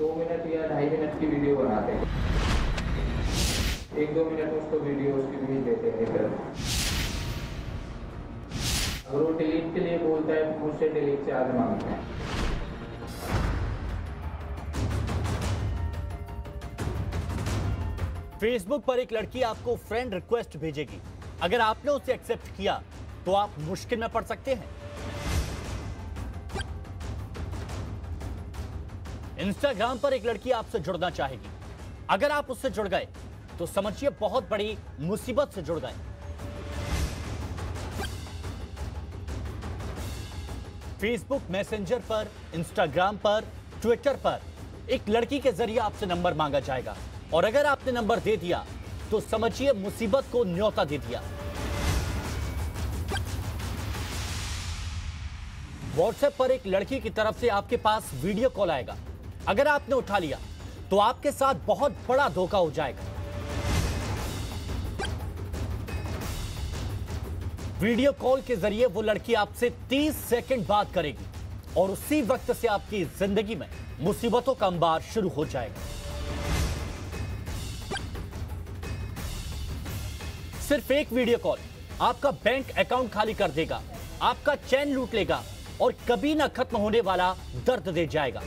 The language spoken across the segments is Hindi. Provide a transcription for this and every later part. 2 मिनट या 2.5 मिनट की वीडियो बनाते हैं, 1-2 मिनट उसको वीडियो उसकी भेज देते हैं। फिर अगर वो डिलीट के लिए बोलता है मुझसे डिलीट चार्ज मांगता है। फेसबुक पर एक लड़की आपको फ्रेंड रिक्वेस्ट भेजेगी, अगर आपने उसे एक्सेप्ट किया तो आप मुश्किल में पड़ सकते हैं। इंस्टाग्राम पर एक लड़की आपसे जुड़ना चाहेगी, अगर आप उससे जुड़ गए तो समझिए बहुत बड़ी मुसीबत से जुड़ गए। फेसबुक मैसेंजर पर, इंस्टाग्राम पर, ट्विटर पर एक लड़की के जरिए आपसे नंबर मांगा जाएगा और अगर आपने नंबर दे दिया तो समझिए मुसीबत को न्योता दे दिया। व्हाट्सएप पर एक लड़की की तरफ से आपके पास वीडियो कॉल आएगा, अगर आपने उठा लिया तो आपके साथ बहुत बड़ा धोखा हो जाएगा। वीडियो कॉल के जरिए वो लड़की आपसे 30 सेकंड बात करेगी और उसी वक्त से आपकी जिंदगी में मुसीबतों का अंबार शुरू हो जाएगा। सिर्फ एक वीडियो कॉल आपका बैंक अकाउंट खाली कर देगा, आपका चैन लूट लेगा और कभी ना खत्म होने वाला दर्द दे जाएगा।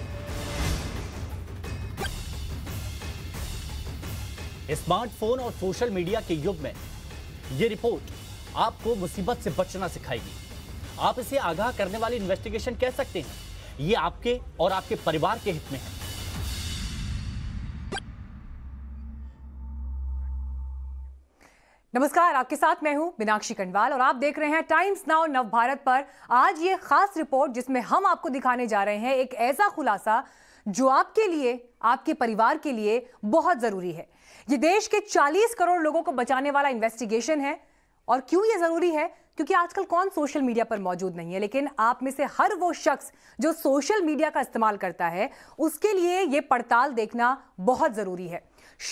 स्मार्टफोन और सोशल मीडिया के युग में यह रिपोर्ट आपको मुसीबत से बचना सिखाएगी। आप इसे आगाह करने वाली इन्वेस्टिगेशन कह सकते हैं। ये आपके और आपके परिवार के हित में है। नमस्कार, आपके साथ मैं हूं मीनाक्षी कंडवाल और आप देख रहे हैं टाइम्स नाउ नवभारत पर। आज ये खास रिपोर्ट जिसमें हम आपको दिखाने जा रहे हैं एक ऐसा खुलासा जो आपके लिए, आपके परिवार के लिए बहुत जरूरी है। ये देश के 40 करोड़ लोगों को बचाने वाला इन्वेस्टिगेशन है। और क्यों ये जरूरी है? क्योंकि आजकल कौन सोशल मीडिया पर मौजूद नहीं है, लेकिन आप में से हर वो शख्स जो सोशल मीडिया का इस्तेमाल करता है उसके लिए ये पड़ताल देखना बहुत जरूरी है।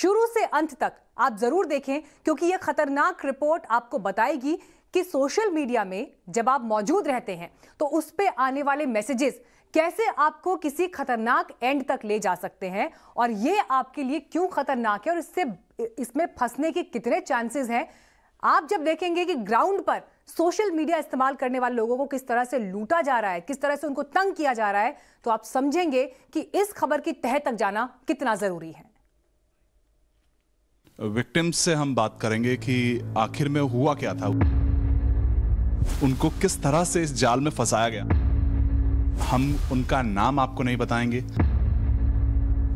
शुरू से अंत तक आप जरूर देखें क्योंकि यह खतरनाक रिपोर्ट आपको बताएगी कि सोशल मीडिया में जब आप मौजूद रहते हैं तो उस पे आने वाले मैसेजेस कैसे आपको किसी खतरनाक एंड तक ले जा सकते हैं और ये आपके लिए क्यों खतरनाक है और इससे इसमें फंसने के कितने चांसेस हैं। आप जब देखेंगे कि ग्राउंड पर सोशल मीडिया इस्तेमाल करने वाले लोगों को किस तरह से लूटा जा रहा है, किस तरह से उनको तंग किया जा रहा है, तो आप समझेंगे कि इस खबर की तह तक जाना कितना जरूरी है। विक्टिम्स से हम बात करेंगे कि आखिर में हुआ क्या था, उनको किस तरह से इस जाल में फंसाया गया। हम उनका नाम आपको नहीं बताएंगे।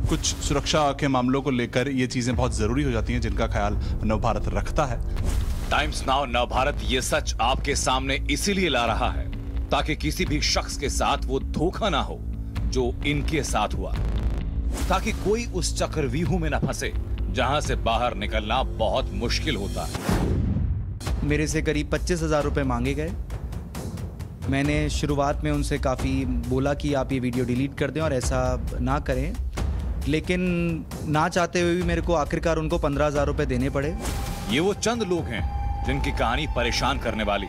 कुछ सुरक्षा के मामलों को लेकर ये चीजें बहुत जरूरी हो जाती हैं जिनका ख्याल नवभारत रखता है। टाइम्स नाउ नवभारत ये सच आपके सामने इसीलिए ला रहा है ताकि किसी भी शख्स के साथ वो धोखा ना हो जो इनके साथ हुआ, ताकि कोई उस चक्रव्यूह में ना फंसे जहां से बाहर निकलना बहुत मुश्किल होता है। मेरे से करीब 25,000 रुपये मांगे गए। मैंने शुरुआत में उनसे काफ़ी बोला कि आप ये वीडियो डिलीट कर दें और ऐसा ना करें, लेकिन ना चाहते हुए भी मेरे को आखिरकार उनको 15,000 रुपये देने पड़े। ये वो चंद लोग हैं जिनकी कहानी परेशान करने वाली।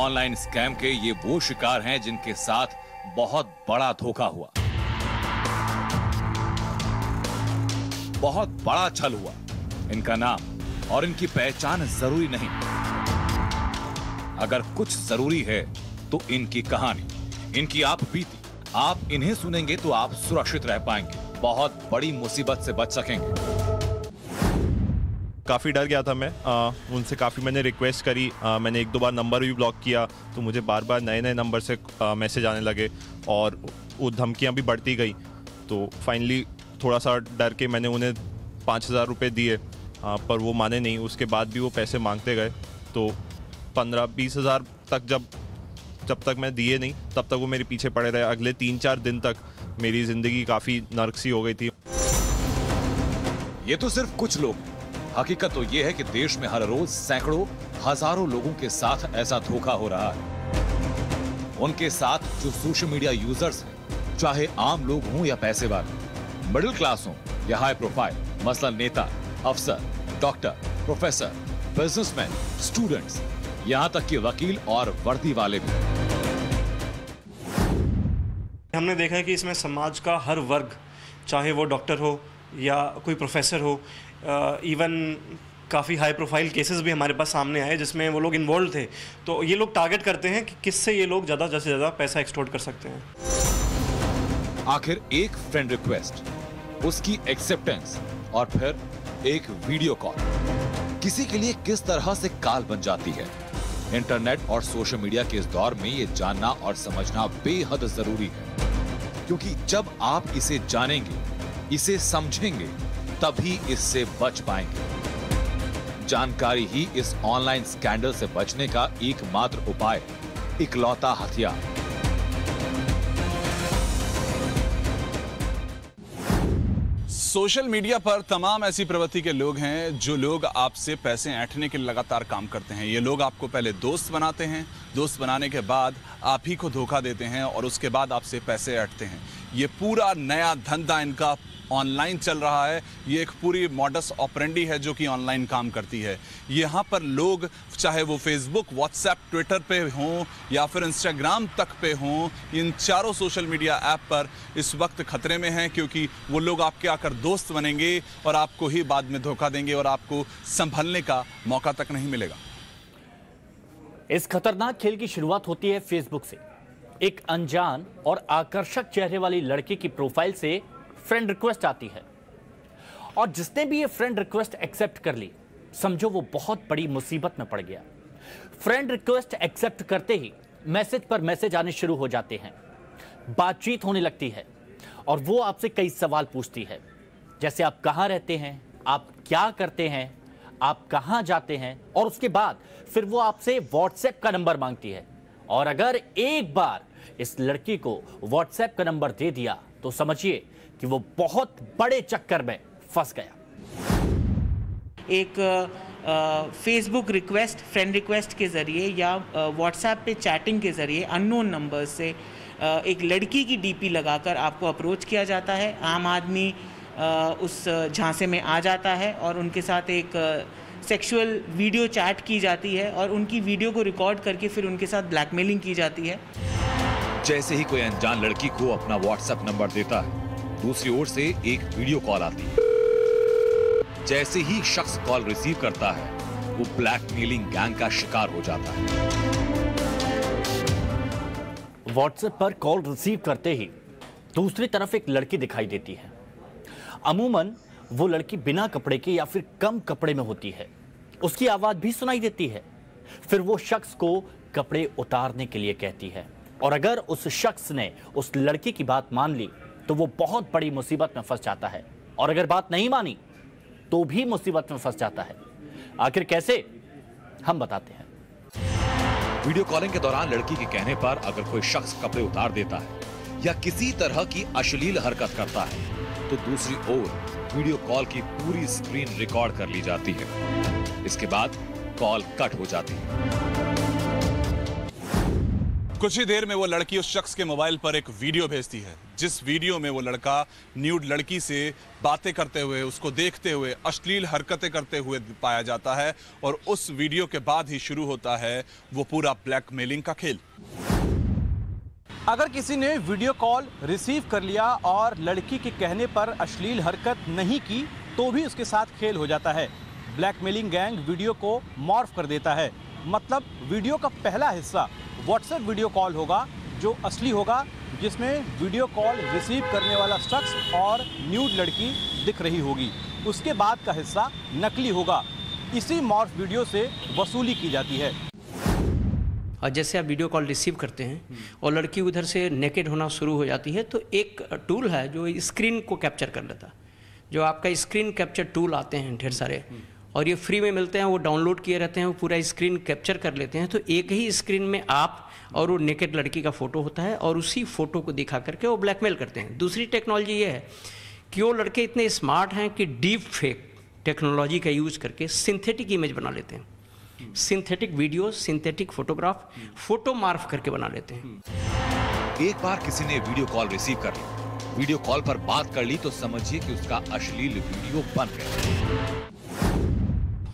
ऑनलाइन स्कैम के ये वो शिकार हैं जिनके साथ बहुत बड़ा धोखा हुआ, बहुत बड़ा छल हुआ। इनका नाम और इनकी पहचान जरूरी नहीं, अगर कुछ जरूरी है तो इनकी कहानी, इनकी आप बीती। आप इन्हें सुनेंगे तो आप सुरक्षित रह पाएंगे, बहुत बड़ी मुसीबत से बच सकेंगे। काफी डर गया था मैं। उनसे काफी मैंने रिक्वेस्ट करी। मैंने 1-2 बार नंबर भी ब्लॉक किया तो मुझे बार बार नए नए नंबर से मैसेज आने लगे और वो धमकियां भी बढ़ती गई। तो फाइनली थोड़ा सा डर के मैंने उन्हें 5,000 रुपये दिए, पर वो माने नहीं। उसके बाद भी वो पैसे मांगते गए, तो 15-20 हज़ार तक जब तक मैं दिए नहीं तब तक वो मेरे पीछे पड़े रहे। अगले 3-4 दिन तक मेरी ज़िंदगी काफ़ी नर्क सी हो गई थी। ये तो सिर्फ कुछ लोग, हकीकत तो ये है कि देश में हर रोज सैकड़ों हज़ारों लोगों के साथ ऐसा धोखा हो रहा है। उनके साथ जो सोशल मीडिया यूजर्स हैं, चाहे आम लोग हों या पैसे वाले, मिडिल क्लास हो या हाई प्रोफाइल, मसलन नेता, अफसर, डॉक्टर, प्रोफेसर, बिजनेसमैन, स्टूडेंट्स, यहाँ तक कि वकील और वर्दी वाले भी। हमने देखा है कि इसमें समाज का हर वर्ग चाहे वो डॉक्टर हो या कोई प्रोफेसर हो। इवन काफ़ी हाई प्रोफाइल केसेस भी हमारे पास सामने आए जिसमें वो लोग इन्वॉल्व थे। तो ये लोग टारगेट करते हैं कि किससे ये लोग ज़्यादा से ज़्यादा पैसा एक्सटॉर्ट कर सकते हैं। आखिर एक फ्रेंड रिक्वेस्ट, उसकी एक्सेप्टेंस और फिर एक वीडियो कॉल किसी के लिए किस तरह से काल बन जाती है। इंटरनेट और सोशल मीडिया के इस दौर में ये जानना और समझना बेहद जरूरी है, क्योंकि जब आप इसे जानेंगे, इसे समझेंगे, तभी इससे बच पाएंगे। जानकारी ही इस ऑनलाइन स्कैंडल से बचने का एकमात्र उपाय, इकलौता हथियार। सोशल मीडिया पर तमाम ऐसी प्रवृत्ति के लोग हैं जो लोग आपसे पैसे ऐंठने के लगातार काम करते हैं। ये लोग आपको पहले दोस्त बनाते हैं, दोस्त बनाने के बाद आप ही को धोखा देते हैं और उसके बाद आपसे पैसे ऐंठते हैं। ये पूरा नया धंधा इनका ऑनलाइन चल रहा है। ये एक पूरी मॉडस ऑपरेंडी है जो कि ऑनलाइन काम करती है। यहाँ पर लोग चाहे वो फेसबुक, व्हाट्सएप, ट्विटर पे हों या फिर इंस्टाग्राम तक पे हों, इन चारों सोशल मीडिया ऐप पर इस वक्त खतरे में हैं, क्योंकि वो लोग आपके आकर दोस्त बनेंगे और आपको ही बाद में धोखा देंगे और आपको संभलने का मौका तक नहीं मिलेगा। इस खतरनाक खेल की शुरुआत होती है फेसबुक से। एक अनजान और आकर्षक चेहरे वाली लड़की की प्रोफाइल से फ्रेंड रिक्वेस्ट आती है और जिसने भी ये फ्रेंड रिक्वेस्ट एक्सेप्ट कर ली, समझो वो बहुत बड़ी मुसीबत में पड़ गया। फ्रेंड रिक्वेस्ट एक्सेप्ट करते ही मैसेज पर मैसेज आने शुरू हो जाते हैं, बातचीत होने लगती है और वो आपसे कई सवाल पूछती है, जैसे आप कहाँ रहते हैं, आप क्या करते हैं, आप कहाँ जाते हैं। और उसके बाद फिर वो आपसे व्हाट्सएप का नंबर मांगती है और अगर एक बार इस लड़की को व्हाट्सएप का नंबर दे दिया तो समझिए कि वो बहुत बड़े चक्कर में फंस गया। एक फेसबुक रिक्वेस्ट, फ्रेंड रिक्वेस्ट के ज़रिए या व्हाट्सएप पे चैटिंग के ज़रिए अननोन नंबर से एक लड़की की डीपी लगाकर आपको अप्रोच किया जाता है। आम आदमी उस झांसे में आ जाता है और उनके साथ एक सेक्सुअल वीडियो चैट की जाती है और उनकी वीडियो को रिकॉर्ड करके फिर उनके साथ ब्लैकमेलिंग की जाती है। जैसे ही कोई अनजान लड़की को अपना व्हाट्सएप नंबर देता है, दूसरी ओर से एक वीडियो कॉल आती है। जैसे ही शख्स कॉल रिसीव करता है, वो ब्लैकमेलिंग गैंग का शिकार हो जाता है। व्हाट्सएप पर कॉल रिसीव करते ही दूसरी तरफ एक लड़की दिखाई देती है। अमूमन वो लड़की बिना कपड़े के या फिर कम कपड़े में होती है। उसकी आवाज भी सुनाई देती है। फिर वो शख्स को कपड़े उतारने के लिए कहती है और अगर उस शख्स ने उस लड़की की बात मान ली तो वो बहुत बड़ी मुसीबत में फंस जाता है और अगर बात नहीं मानी तो भी मुसीबत में फंस जाता है। आखिर कैसे, हम बताते हैं। वीडियो कॉलिंग के दौरान लड़की के कहने पर अगर कोई शख्स कपड़े उतार देता है या किसी तरह की अश्लील हरकत करता है तो दूसरी ओर वीडियो कॉल की पूरी स्क्रीन रिकॉर्ड कर ली जाती है। इसके बाद कॉल कट हो जाती है। कुछ ही देर में वो लड़की उस शख्स के मोबाइल पर एक वीडियो भेजती है, जिस वीडियो में वो लड़का न्यूड लड़की से बातें करते हुए, उसको देखते हुए, अश्लील हरकतें करते हुए पाया जाता है और उस वीडियो के बाद ही शुरू होता है वो पूरा ब्लैकमेलिंग का खेल। अगर किसी ने वीडियो कॉल रिसीव कर लिया और लड़की के कहने पर अश्लील हरकत नहीं की तो भी उसके साथ खेल हो जाता है। ब्लैकमेलिंग गैंग वीडियो को मॉर्फ कर देता है, मतलब वीडियो का पहला हिस्सा व्हाट्सएप वीडियो कॉल होगा जो असली होगा, जिसमें वीडियो कॉल रिसीव करने वाला शख्स और न्यूड लड़की दिख रही होगी। उसके बाद का हिस्सा नकली होगा। इसी मॉर्फ वीडियो से वसूली की जाती है। और जैसे आप वीडियो कॉल रिसीव करते हैं और लड़की उधर से नेकेड होना शुरू हो जाती है तो एक टूल है जो स्क्रीन को कैप्चर कर लेता, जो आपका स्क्रीन कैप्चर टूल आते हैं ढेर सारे और ये फ्री में मिलते हैं। वो डाउनलोड किए रहते हैं, वो पूरा स्क्रीन कैप्चर कर लेते हैं। तो एक ही स्क्रीन में आप और वो नेकेड लड़की का फ़ोटो होता है और उसी फ़ोटो को दिखा करके वो ब्लैकमेल करते हैं। दूसरी टेक्नोलॉजी ये है कि वो लड़के इतने स्मार्ट हैं कि डीप फेक टेक्नोलॉजी का यूज़ करके सिंथेटिक इमेज बना लेते हैं, synthetic video, synthetic photograph, photo morph करके बना लेते हैं। एक बार किसी ने वीडियो कॉल रिसीव कर ली, वीडियो कॉल पर बात कर ली तो समझिए कि उसका अश्लील वीडियो बन गया।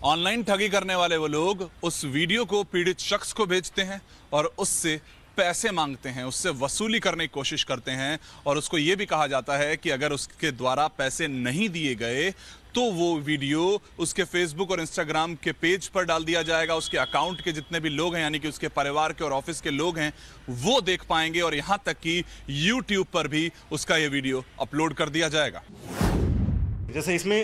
ऑनलाइन ठगी करने वाले वो लोग उस वीडियो को पीड़ित शख्स को भेजते हैं और उससे पैसे मांगते हैं, उससे वसूली करने की कोशिश करते हैं और उसको ये भी कहा जाता है कि अगर उसके द्वारा पैसे नहीं दिए गए तो वो वीडियो उसके फेसबुक और इंस्टाग्राम के पेज पर डाल दिया जाएगा। उसके अकाउंट के जितने भी लोग हैं, यानी कि उसके परिवार के और ऑफिस के लोग हैं, वो देख पाएंगे और यहाँ तक कि यूट्यूब पर भी उसका ये वीडियो अपलोड कर दिया जाएगा। जैसे इसमें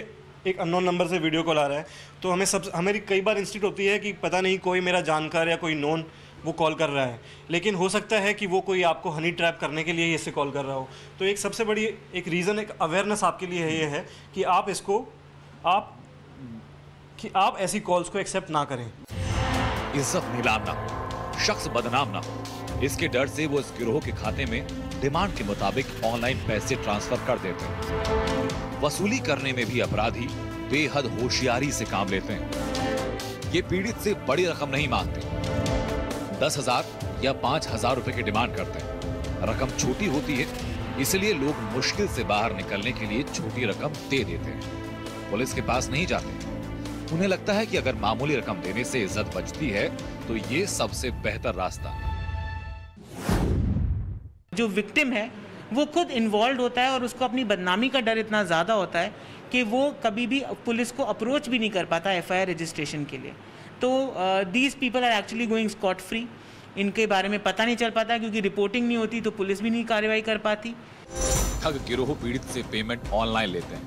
एक अननोन नंबर से वीडियो कॉल आ रहा है तो हमें कई बार इंस्टिट होती है कि पता नहीं कोई मेरा जानकार या कोई नोन वो कॉल कर रहा है, लेकिन हो सकता है कि वो कोई आपको हनी ट्रैप करने के लिए ही इससे कॉल कर रहा हो। तो एक सबसे बड़ी एक रीज़न, एक अवेयरनेस आपके लिए ये है कि आप ऐसी कॉल्स को एक्सेप्ट ना करें। इज्जत नीलाम ना हो, शख्स बदनाम ना हो, इसके डर से वो इस गिरोह के खाते में डिमांड के मुताबिक ऑनलाइन पैसे ट्रांसफर कर देते हैं। वसूली करने में भी अपराधी बेहद होशियारी से काम लेते हैं। ये पीड़ित से बड़ी रकम नहीं मांगते, 10,000 या 5,000 रुपए की डिमांड करते हैं। रकम छोटी होती है, इसलिए लोग मुश्किल से बाहर निकलने के लिए छोटी रकम दे देते हैं, पुलिस के पास नहीं जाते। उन्हें लगता है कि अगर मामूली रकम देने से इज्जत बचती है तो ये सबसे बेहतर रास्ता है। जो विक्टिम है वो खुद इन्वॉल्व होता है और उसको अपनी बदनामी का डर इतना ज्यादा होता है कि वो कभी भी पुलिस को अप्रोच भी नहीं कर पाता FIR रजिस्ट्रेशन के लिए। तो these people are actually going scot free. इनके बारे में पता नहीं चल पाता क्योंकि रिपोर्टिंग नहीं होती तो पुलिस भी नहीं कार्रवाई कर पाती। ठग गिरोह पीड़ित से पेमेंट ऑनलाइन लेते हैं।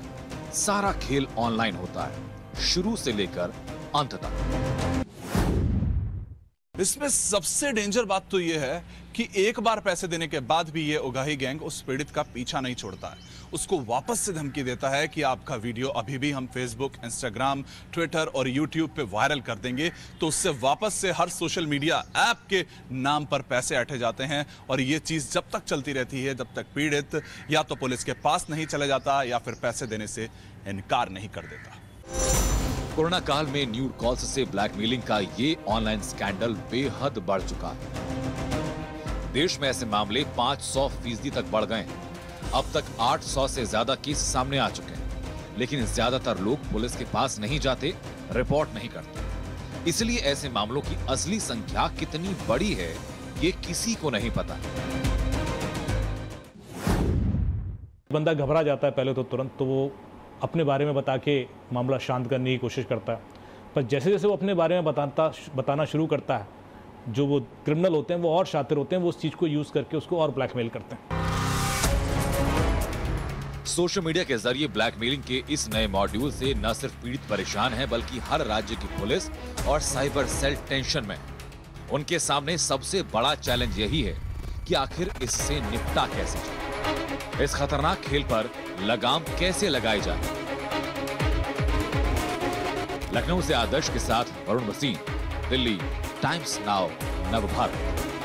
सारा खेल ऑनलाइन होता है, शुरू से लेकर अंत तक। इसमें सबसे डेंजर बात तो यह है कि एक बार पैसे देने के बाद भी ये उगाही गैंग उस पीड़ित का पीछा नहीं छोड़ता है। उसको वापस से धमकी देता है कि आपका वीडियो अभी भी हम फेसबुक, इंस्टाग्राम, ट्विटर और यूट्यूब पे वायरल कर देंगे। तो उससे वापस से हर सोशल मीडिया ऐप के नाम पर पैसे ऐंठे जाते हैं और ये चीज़ जब तक चलती रहती है जब तक पीड़ित या तो पुलिस के पास नहीं चला जाता या फिर पैसे देने से इनकार नहीं कर देता। कोरोना काल में न्यूड कॉल्स से ब्लैकमेलिंग का ये ऑनलाइन स्कैंडल बेहद बढ़ चुका है। देश में ऐसे मामले 500% तक बढ़ गए हैं। अब तक 800 से ज्यादा केस सामने आ चुके हैं, लेकिन ज्यादातर लोग पुलिस के पास नहीं जाते, रिपोर्ट नहीं करते। इसलिए ऐसे मामलों की असली संख्या कितनी बड़ी है ये किसी को नहीं पता। बंदा घबरा जाता है पहले तो तुरंत, तो वो अपने बारे में बता के मामला शांत करने की कोशिश करता है, पर जैसे जैसे वो अपने बारे में बताना शुरू करता है, जो वो क्रिमिनल होते हैं वो और शातिर होते हैं, वो उस चीज को यूज करके उसको और ब्लैकमेल करते हैं। सोशल मीडिया के जरिए ब्लैकमेलिंग के इस नए मॉड्यूल से न सिर्फ पीड़ित परेशान है, बल्कि हर राज्य की पुलिस और साइबर सेल टेंशन में। उनके सामने सबसे बड़ा चैलेंज यही है कि आखिर इससे निपटा कैसे जाए, इस खतरनाक खेल पर लगाम कैसे लगाई जाए। लखनऊ से आदर्श के साथ वरुण वसीम, दिल्ली, टाइम्स नाउ नवभारत।